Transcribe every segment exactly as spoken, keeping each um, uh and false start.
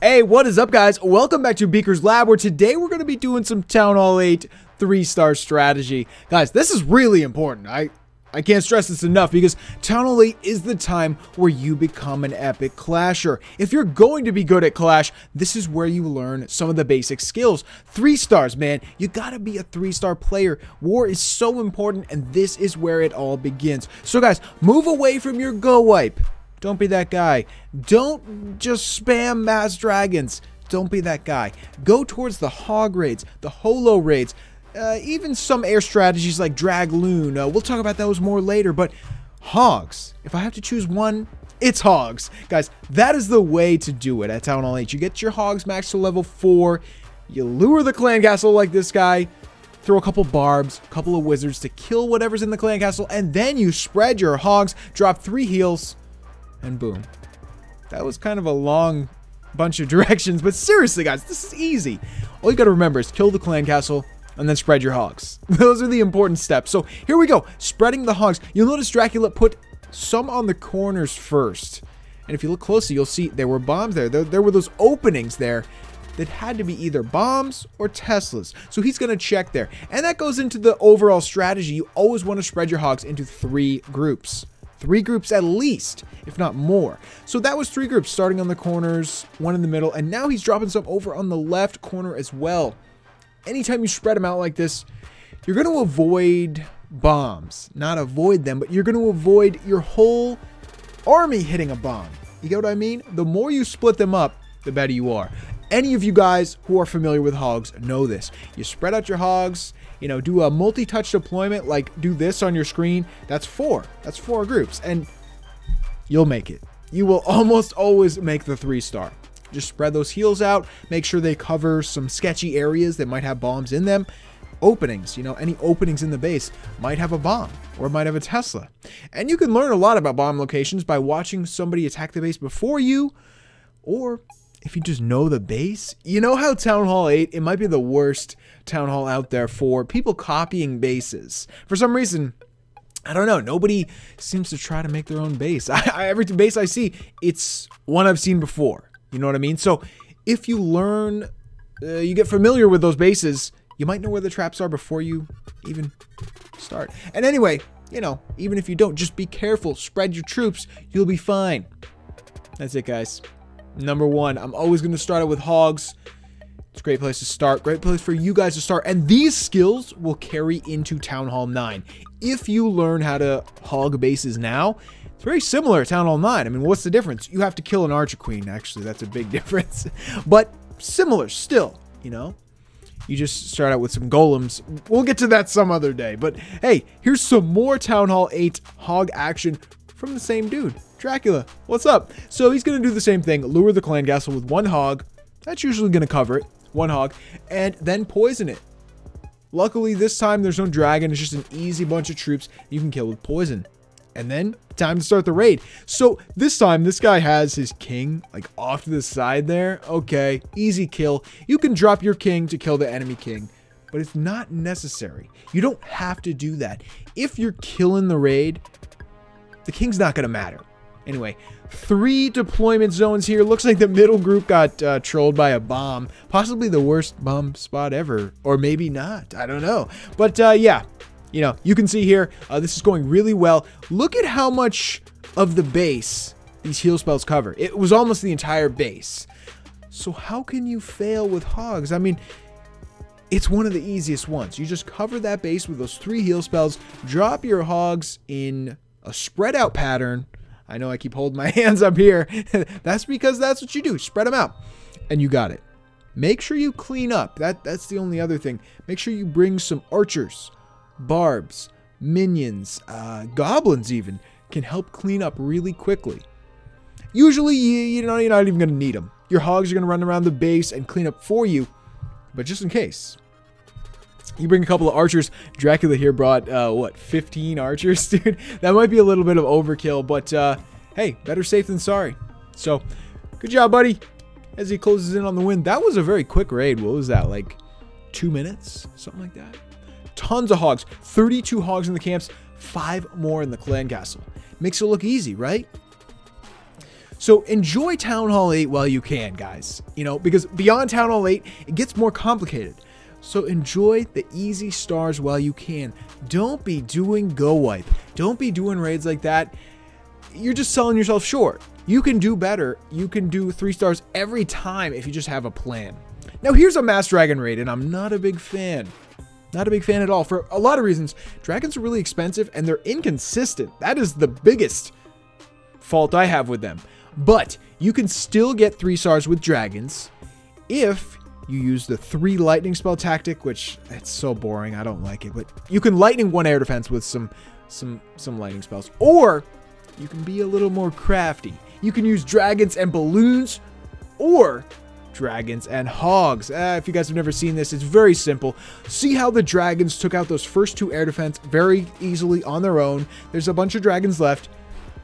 Hey, what is up, guys? Welcome back to Beaker's Lab, where today we're going to be doing some Townhall eight three-star strategy. Guys, this is really important. I... I can't stress this enough, because Townhall eight is the time where you become an epic clasher. If you're going to be good at clash, this is where you learn some of the basic skills. Three stars, man. You gotta be a three-star player. War is so important, and this is where it all begins. So guys, move away from your go wipe. Don't be that guy. Don't just spam mass dragons. Don't be that guy. Go towards the hog raids, the holo raids, Uh, even some air strategies like Dragloon. Uh, we'll talk about those more later, but hogs. If I have to choose one, it's hogs. Guys, that is the way to do it at Townhall eight. You get your hogs maxed to level four, you lure the clan castle like this guy, throw a couple barbs, a couple of wizards to kill whatever's in the clan castle, and then you spread your hogs, drop three heals, and boom. That was kind of a long bunch of directions, but seriously, guys, this is easy. All you gotta remember is kill the clan castle, and then spread your hogs. Those are the important steps. So here we go, spreading the hogs. You'll notice Dracula put some on the corners first. And if you look closely, you'll see there were bombs there. There, there were those openings there that had to be either bombs or Teslas. So he's gonna check there. And that goes into the overall strategy. You always wanna spread your hogs into three groups. Three groups at least, if not more. So that was three groups, starting on the corners, one in the middle, and now he's dropping some over on the left corner as well. Anytime you spread them out like this, you're going to avoid bombs. Not avoid them, but you're going to avoid your whole army hitting a bomb. You get what I mean? The more you split them up, the better you are. Any of you guys who are familiar with hogs know this. You spread out your hogs, you know, do a multi-touch deployment, like do this on your screen. That's four. That's four groups, and you'll make it. You will almost always make the three-star. Just spread those heals out, make sure they cover some sketchy areas that might have bombs in them. Openings, you know, any openings in the base might have a bomb or might have a Tesla. And you can learn a lot about bomb locations by watching somebody attack the base before you, or if you just know the base. You know how Townhall eight, it might be the worst Townhall out there for people copying bases. For some reason, I don't know, nobody seems to try to make their own base. I, I, every base I see, it's one I've seen before. You know what I mean? So if you learn, uh, you get familiar with those bases, you might know where the traps are before you even start. And anyway, you know, even if you don't, just be careful, spread your troops, you'll be fine. That's it, guys. Number one, I'm always going to start out with hogs. It's a great place to start, great place for you guys to start. And these skills will carry into Townhall nine. If you learn how to hog bases now, it's very similar to Townhall nine. I mean, what's the difference? You have to kill an Archer Queen, actually. That's a big difference. But similar still, you know? You just start out with some golems. We'll get to that some other day. But hey, here's some more Townhall eight hog action from the same dude, Dracula. What's up? So he's going to do the same thing. Lure the clan castle with one hog. That's usually going to cover it. One hog, and then poison it. Luckily, this time there's no dragon. It's just an easy bunch of troops you can kill with poison. And then time to start the raid. So this time, this guy has his king like off to the side there. Okay, easy kill. You can drop your king to kill the enemy king, but it's not necessary. You don't have to do that. If you're killing the raid, the king's not gonna matter. Anyway, three deployment zones here. Looks like the middle group got uh, trolled by a bomb. Possibly the worst bomb spot ever. Or maybe not. I don't know. But uh, yeah, you know, you can see here, uh, this is going really well. Look at how much of the base these heal spells cover. It was almost the entire base. So how can you fail with hogs? I mean, it's one of the easiest ones. You just cover that base with those three heal spells. Drop your hogs in a spread out pattern. I know I keep holding my hands up here. That's because that's what you do. Spread them out. And you got it. Make sure you clean up. That, that's the only other thing. Make sure you bring some archers, barbs, minions, uh, goblins even, can help clean up really quickly. Usually, you, you know, you're not even going to need them. Your hogs are going to run around the base and clean up for you. But just in case, you bring a couple of archers. Dracula here brought, uh, what, fifteen archers, dude? That might be a little bit of overkill, but, uh, hey, better safe than sorry. So, good job, buddy, as he closes in on the win. That was a very quick raid. What was that, like two minutes? Something like that. Tons of hogs. thirty-two hogs in the camps, five more in the clan castle. Makes it look easy, right? So enjoy Townhall eight while you can, guys. You know, because beyond Townhall eight, it gets more complicated. So enjoy the easy stars while you can. Don't be doing go wipe. Don't be doing raids like that. You're just selling yourself short. You can do better. You can do three stars every time if you just have a plan. Now here's a mass dragon raid, and I'm not a big fan. Not a big fan at all for a lot of reasons. Dragons are really expensive and they're inconsistent. That is the biggest fault I have with them. But you can still get three stars with dragons if you use the three lightning spell tactic, which it's so boring. I don't like it, but you can lightning one air defense with some some some lightning spells, or you can be a little more crafty. You can use dragons and balloons, or dragons and hogs. Uh, if you guys have never seen this, it's very simple. See how the dragons took out those first two air defense very easily on their own. There's a bunch of dragons left.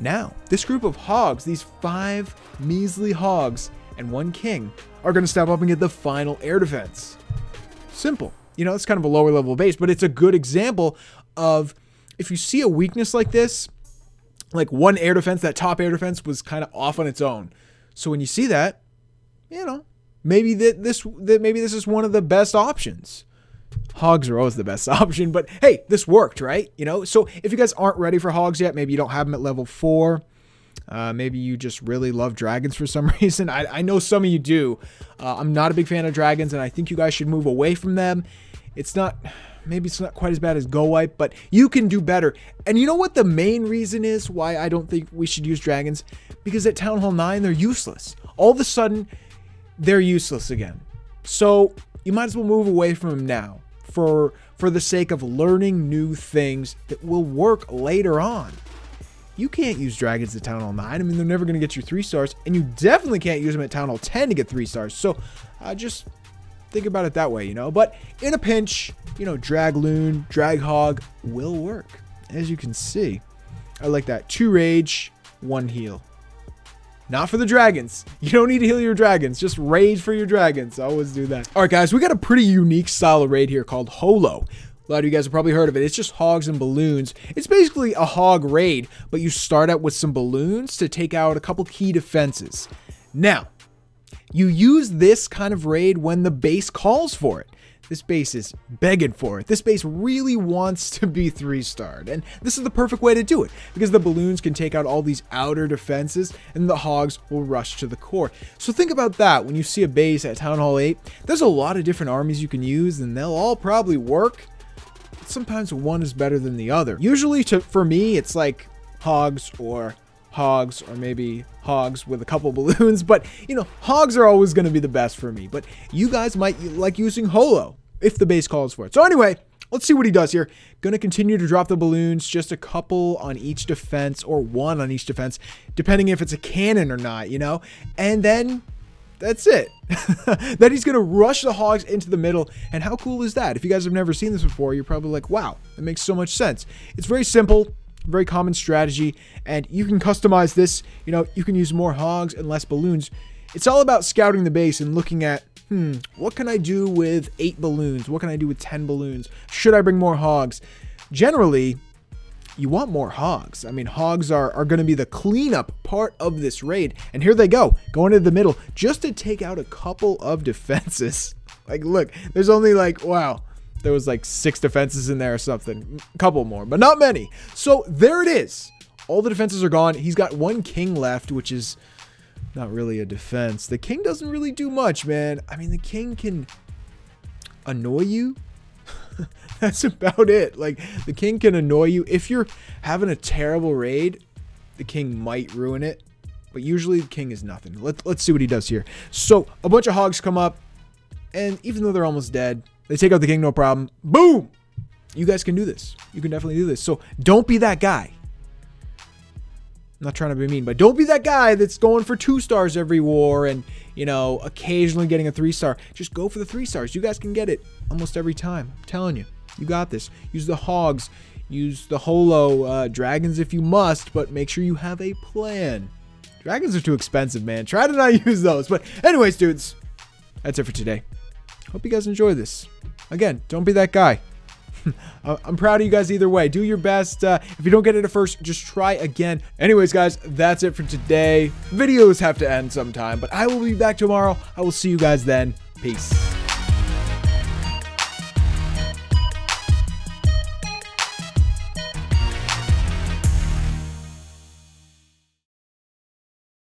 Now, this group of hogs, these five measly hogs and one king, are going to step up and get the final air defense. Simple. You know, it's kind of a lower level base, but it's a good example of, if you see a weakness like this, like one air defense, that top air defense was kind of off on its own. So when you see that, you know, maybe that this that maybe this is one of the best options. Hogs are always the best option, but hey, this worked, right? You know, so if you guys aren't ready for hogs yet, maybe you don't have them at level four. Uh, maybe you just really love dragons for some reason. I, I know some of you do. Uh, I'm not a big fan of dragons, and I think you guys should move away from them. It's not, maybe it's not quite as bad as Go Wipe, but you can do better. And you know what the main reason is why I don't think we should use dragons? Because at Townhall nine, they're useless. All of a sudden, they're useless again. So you might as well move away from them now for, for the sake of learning new things that will work later on. You can't use dragons at Townhall nine. I mean, they're never going to get you three stars, and you definitely can't use them at Townhall ten to get three stars. So uh, just think about it that way, you know. But in a pinch, you know, Dragloon, Drag Hog will work. As you can see, I like that. Two rage, one heal. Not for the dragons. You don't need to heal your dragons. Just rage for your dragons. Always do that. All right, guys, we got a pretty unique style of raid here called Holo. A lot of you guys have probably heard of it. It's just hogs and balloons. It's basically a hog raid, but you start out with some balloons to take out a couple key defenses. Now, you use this kind of raid when the base calls for it. This base is begging for it. This base really wants to be three-starred, and this is the perfect way to do it because the balloons can take out all these outer defenses and the hogs will rush to the core. So think about that when you see a base at Townhall eight. There's a lot of different armies you can use, and they'll all probably work. Sometimes one is better than the other. Usually to, for me, it's like hogs or hogs or maybe hogs with a couple balloons, but you know, hogs are always going to be the best for me, but you guys might like using Holo if the base calls for it. So anyway, let's see what he does here. Gonna continue to drop the balloons, just a couple on each defense or one on each defense, depending if it's a cannon or not, you know, and then that's it. Then he's going to rush the hogs into the middle. And how cool is that? If you guys have never seen this before, you're probably like, wow, that makes so much sense. It's very simple, very common strategy, and you can customize this. You know, you can use more hogs and less balloons. It's all about scouting the base and looking at, hmm, what can I do with eight balloons? What can I do with ten balloons? Should I bring more hogs? Generally, you want more hogs. I mean, hogs are, are going to be the cleanup part of this raid. And here they go, going into the middle just to take out a couple of defenses. Like, look, there's only like, wow, there was like six defenses in there or something. A couple more, but not many. So there it is. All the defenses are gone. He's got one king left, which is not really a defense. The king doesn't really do much, man. I mean, the king can annoy you. That's about it. Like, the king can annoy you. If you're having a terrible raid, the king might ruin it, but usually the king is nothing. Let's, let's see what he does here. So a bunch of hogs come up, and even though they're almost dead, they take out the king, no problem. Boom! You guys can do this. You can definitely do this. So don't be that guy. I'm not trying to be mean, but don't be that guy that's going for two stars every war and, you know, occasionally getting a three star. Just go for the three stars. You guys can get it almost every time. I'm telling you, you got this. Use the hogs, use the holo, uh, dragons if you must, but make sure you have a plan. Dragons are too expensive, man. Try to not use those. But anyways, dudes, that's it for today. Hope you guys enjoy this. Again, don't be that guy. I'm proud of you guys either way. Do your best. Uh, if you don't get it at first, just try again. Anyways, guys, that's it for today. Videos have to end sometime, but I will be back tomorrow. I will see you guys then. Peace.